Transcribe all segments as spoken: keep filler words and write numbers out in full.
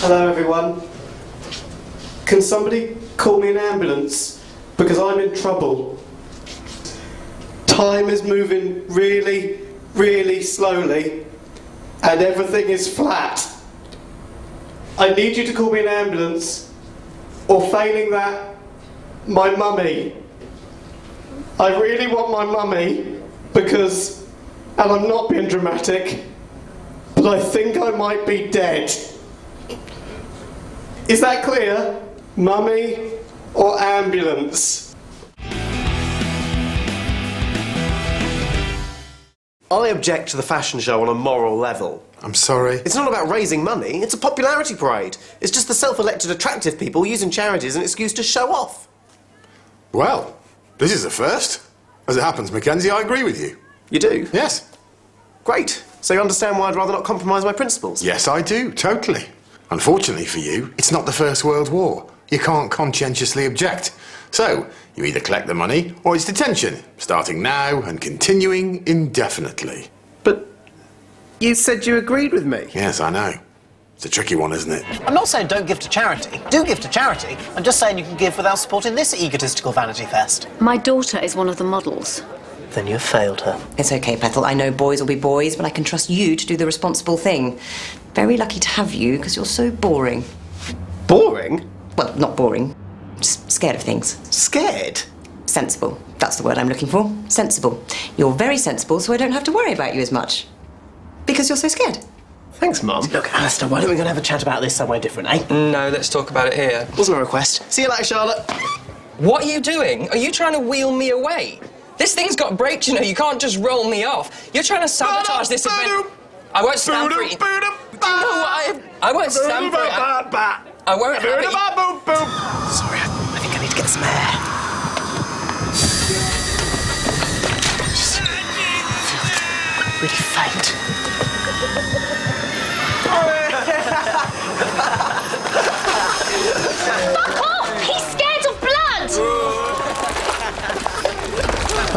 Hello everyone. Can somebody call me an ambulance? Because I'm in trouble. Time is moving really, really slowly and everything is flat. I need you to call me an ambulance, or failing that, my mummy. I really want my mummy because, and I'm not being dramatic, but I think I might be dead. Is that clear? Mummy or ambulance? I object to the fashion show on a moral level. I'm sorry. It's not about raising money, it's a popularity parade. It's just the self-elected attractive people using charity as an excuse to show off. Well, this is a first. As it happens, Mackenzie, I agree with you. You do? Yes. Great. So you understand why I'd rather not compromise my principles? Yes, I do, totally. Unfortunately for you, it's not the First World War. You can't conscientiously object. So, you either collect the money or it's detention, starting now and continuing indefinitely. But you said you agreed with me. Yes, I know. It's a tricky one, isn't it? I'm not saying don't give to charity. Do give to charity. I'm just saying you can give without supporting this egotistical vanity fest. My daughter is one of the models. Then you have failed her. It's okay, Pethel. I know boys will be boys, but I can trust you to do the responsible thing. Very lucky to have you, because you're so boring. Boring? Well, not boring. Just scared of things. Scared? Sensible. That's the word I'm looking for. Sensible. You're very sensible, so I don't have to worry about you as much. Because you're so scared. Thanks, Mum. Look, Alistair, why don't we go and have a chat about this somewhere different, eh? No, let's talk about it here. Wasn't a request. See you later, Charlotte. What are you doing? Are you trying to wheel me away? This thing's got brakes, you know. You can't just roll me off. You're trying to sabotage this event. I won't stand for it. No, I, I won't stand for it. I, I won't have it. Sorry, I think I need to get some air. Just feel really faint. Fuck off! He's scared of blood!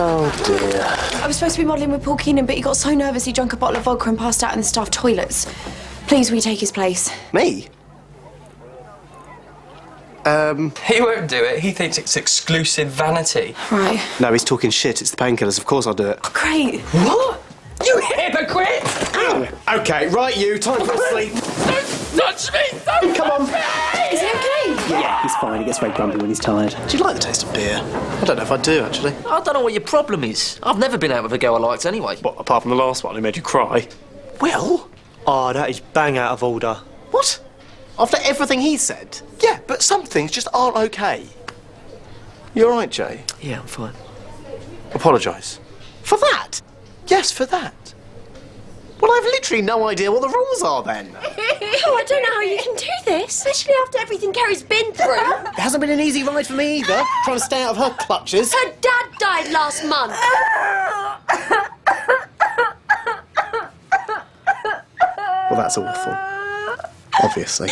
Oh dear. I was supposed to be modelling with Paul Keenan, but he got so nervous he drank a bottle of vodka and passed out in the staff toilets. Please, will you take his place? Me? Um... He won't do it. He thinks it's exclusive vanity. Right. No, he's talking shit. It's the painkillers. Of course I'll do it. Oh, great. What? You hypocrite! Ow. OK, right you. Time for sleep. Don't touch me! Don't Come touch on. Me! Is he OK? Yeah, he's fine. He gets very grumpy when he's tired. Do you like the taste of beer? I don't know if I do, actually. I don't know what your problem is. I've never been out with a girl I liked anyway. What, apart from the last one who made you cry? Will? Oh, that is bang out of order. What? After everything he said? Yeah, but some things just aren't OK. You all right, Jay? Yeah, I'm fine. Apologise. For that? Yes, for that. Well, I've literally no idea what the rules are, then. Oh, I don't know how you can do this, especially after everything Kerry's been through. It hasn't been an easy ride for me, either, trying to stay out of her clutches. Her dad died last month. Well, that's awful. Obviously.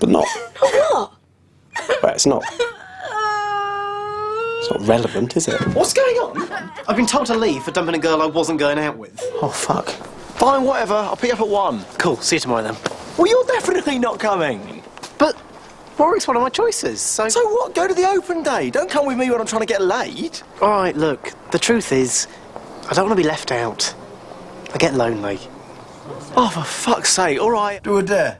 But not. Not what? Well, it's not. It's not relevant, is it? What's going on? I've been told to leave for dumping a girl I wasn't going out with. Oh, fuck. Fine, whatever. I'll pick you up at one. Cool. See you tomorrow, then. Well, you're definitely not coming. But Warwick's one of my choices, so... So what? Go to the open day. Don't come with me when I'm trying to get laid. All right, look. The truth is, I don't want to be left out. I get lonely. Oh, for fuck's sake. All right. Do a dare.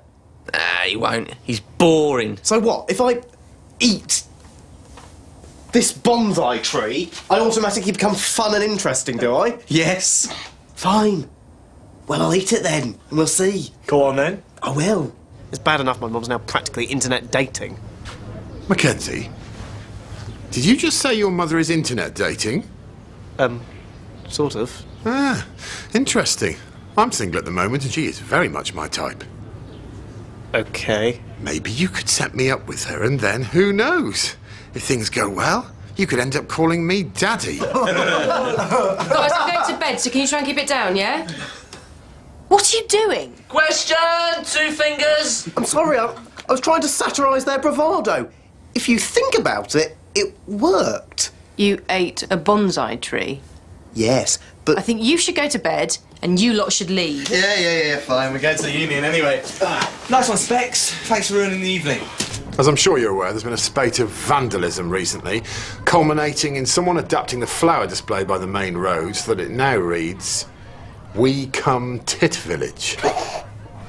Nah, he won't. He's boring. So what? If I eat... this bonsai tree, I automatically become fun and interesting, do I? Yes. Fine. Well, I'll eat it then, and we'll see. Go on then. I will. It's bad enough my mum's now practically internet dating. Mackenzie, did you just say your mother is internet dating? Um, sort of. Ah, interesting. I'm single at the moment, and she is very much my type. Okay. Maybe you could set me up with her, and then who knows? If things go well, you could end up calling me Daddy. Guys, I'm going to bed, so can you try and keep it down, yeah? What are you doing? Question, two fingers. I'm sorry, I, I was trying to satirise their bravado. If you think about it, it worked. You ate a bonsai tree? Yes, but... I think you should go to bed and you lot should leave. Yeah, yeah, yeah, fine. We're going to the union anyway. Uh, nice one, Specs. Thanks for ruining the evening. As I'm sure you're aware, there's been a spate of vandalism recently, culminating in someone adapting the flower display by the main road so that it now reads, "We come Tit Village."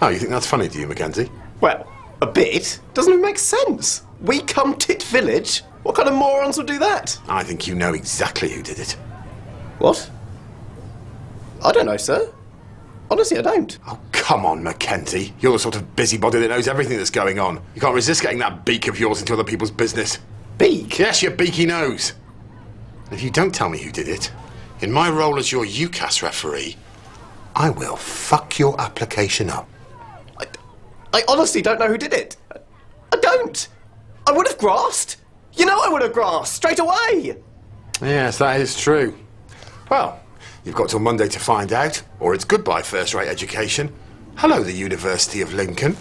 Oh, you think that's funny, do you, Mackenzie? Well, a bit. Doesn't it make sense? We come Tit Village? What kind of morons would do that? I think you know exactly who did it. What? I don't know, sir. Honestly, I don't. Oh, come on, Mackenzie. You're the sort of busybody that knows everything that's going on. You can't resist getting that beak of yours into other people's business. Beak? Yes, your beaky nose. And if you don't tell me who did it, in my role as your UCAS referee, I will fuck your application up. I, I honestly don't know who did it. I, I don't. I would have grasped. You know I would have grasped straight away. Yes, that is true. Well, you've got till Monday to find out, or it's goodbye first-rate education. Hello, the University of Lincoln.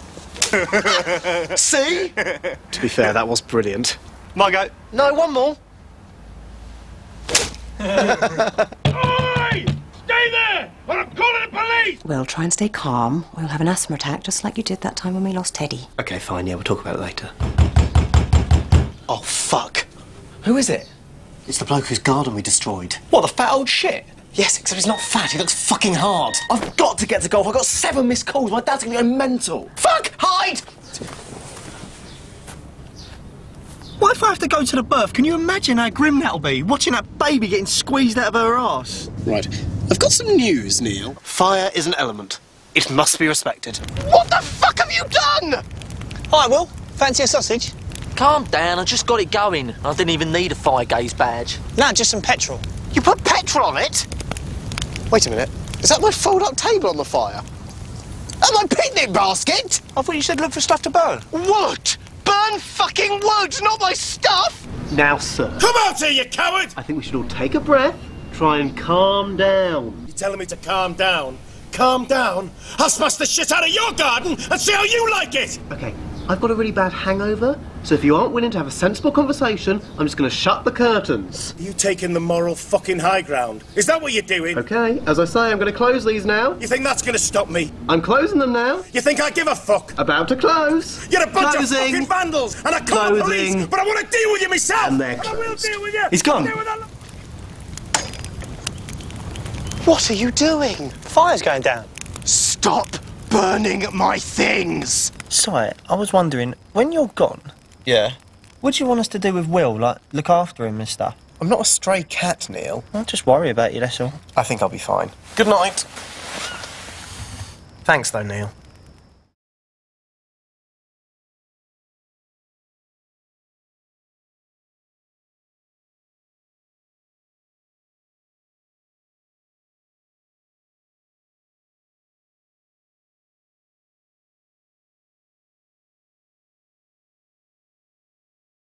See? To be fair, that was brilliant. My go. No, one more. Oi! Stay there! Or I'm calling the police! Well, try and stay calm. We'll have an asthma attack, just like you did that time when we lost Teddy. OK, fine, yeah, we'll talk about it later. Oh, fuck. Who is it? It's the bloke whose garden we destroyed. What, the fat old shit? Yes, except he's not fat, he looks fucking hard. I've got to get to golf, I've got seven missed calls, my dad's gonna go mental. Fuck! Hide! What if I have to go to the birth? Can you imagine how grim that'll be? Watching that baby getting squeezed out of her arse. Right, I've got some news, Neil. Fire is an element. It must be respected. What the fuck have you done? Hi, Will. Fancy a sausage? Calm down, I just got it going. I didn't even need a fire gaze badge. No, just some petrol. You put petrol on it? Wait a minute. Is that my fold-up table on the fire? And my picnic basket? I thought you said look for stuff to burn. Wood! Burn fucking wood, not my stuff! Now, sir. Come out here, you coward! I think we should all take a breath, try and calm down. You're telling me to calm down? Calm down? I'll smash the shit out of your garden and see how you like it! OK. I've got a really bad hangover, so if you aren't willing to have a sensible conversation, I'm just going to shut the curtains. Are you taking the moral fucking high ground? Is that what you're doing? OK, as I say, I'm going to close these now. You think that's going to stop me? I'm closing them now. You think I give a fuck? About to close. You're a bunch Closing. of fucking vandals, and I call Closing. the police, but I want to deal with you myself! And they're closed. And I will deal with you! He's gone. What are you doing? Fire's going down. Stop burning my things! Sorry, I was wondering, when you're gone... Yeah? What do you want us to do with Will, like, look after him and stuff? I'm not a stray cat, Neil. I'll just worry about you, that's all. I think I'll be fine. Good night. Thanks, though, Neil.